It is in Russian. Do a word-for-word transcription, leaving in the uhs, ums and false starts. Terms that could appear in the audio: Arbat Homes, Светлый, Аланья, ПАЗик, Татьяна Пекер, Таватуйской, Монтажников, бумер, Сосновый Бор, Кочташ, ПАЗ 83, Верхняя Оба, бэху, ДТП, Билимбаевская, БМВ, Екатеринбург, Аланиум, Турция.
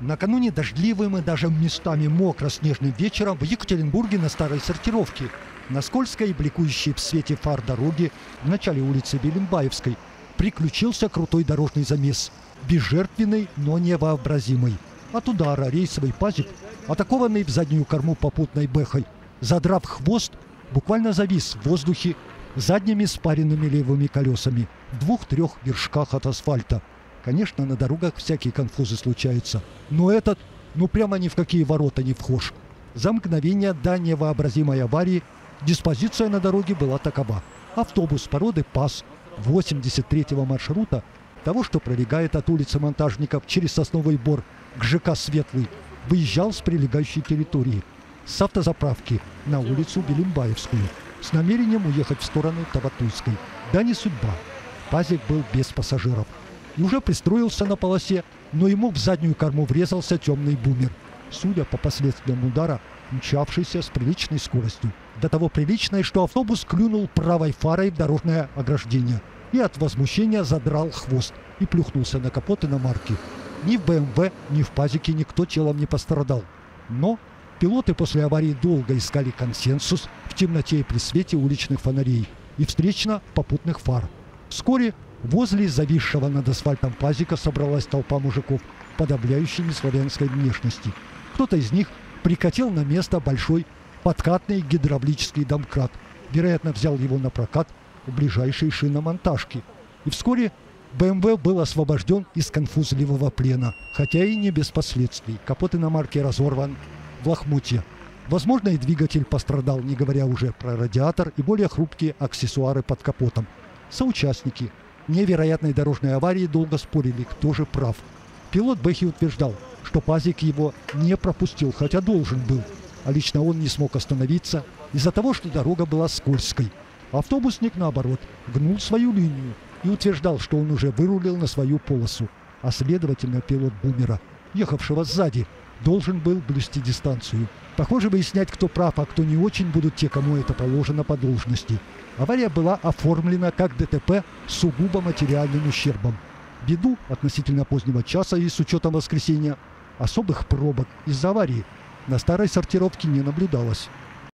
Накануне дождливым и даже местами мокро-снежным вечером в Екатеринбурге на старой сортировке, на скользкой и бликующей в свете фар дороги в начале улицы Билимбаевской, приключился крутой дорожный замес. Безжертвенный, но невообразимый. От удара рейсовый ПАЗик, атакованный в заднюю корму попутной бэхой, задрав хвост, буквально завис в воздухе задними спаренными левыми колесами в двух-трех вершках от асфальта. Конечно, на дорогах всякие конфузы случаются. Но этот, ну прямо ни в какие ворота не вхож. За мгновение до невообразимой аварии диспозиция на дороге была такова. Автобус породы ПАЗ восемьдесят третьего маршрута, того, что пролегает от улицы Монтажников через Сосновый Бор к ЖК «Светлый», выезжал с прилегающей территории, с автозаправки на улицу Билимбаевскую, с намерением уехать в сторону Таватуйской. Да не судьба. ПАЗик был без пассажиров. И уже пристроился на полосе, но ему в заднюю корму врезался темный бумер, судя по последствиям удара, мчавшийся с приличной скоростью. До того приличной, что автобус клюнул правой фарой в дорожное ограждение и от возмущения задрал хвост и плюхнулся на капот иномарки. Ни в БМВ, ни в ПАЗике никто телом не пострадал. Но пилоты после аварии долго искали консенсус в темноте и при свете уличных фонарей и встречно попутных фар. Вскоре возле зависшего над асфальтом ПАЗика собралась толпа мужиков, подавляющей неславянской внешности. Кто-то из них прикатил на место большой подкатный гидравлический домкрат, вероятно, взял его на прокат в ближайшей шиномонтажке. И вскоре БМВ был освобожден из конфузливого плена, хотя и не без последствий. Капот иномарки разорван в лохмотья. Возможно, и двигатель пострадал, не говоря уже про радиатор и более хрупкие аксессуары под капотом. Соучастники невероятной дорожной аварии долго спорили, кто же прав. Пилот бэхи утверждал, что ПАЗик его не пропустил, хотя должен был, а лично он не смог остановиться из-за того, что дорога была скользкой. Автобусник, наоборот, гнул свою линию и утверждал, что он уже вырулил на свою полосу, а следовательно, пилот бумера, ехавшего сзади, должен был блюсти дистанцию. Похоже, выяснять, кто прав, а кто не очень, будут те, кому это положено по должности. Авария была оформлена как ДТП с сугубо материальным ущербом. Ввиду относительно позднего часа и с учетом воскресенья особых пробок из-за аварии на старой сортировке не наблюдалось.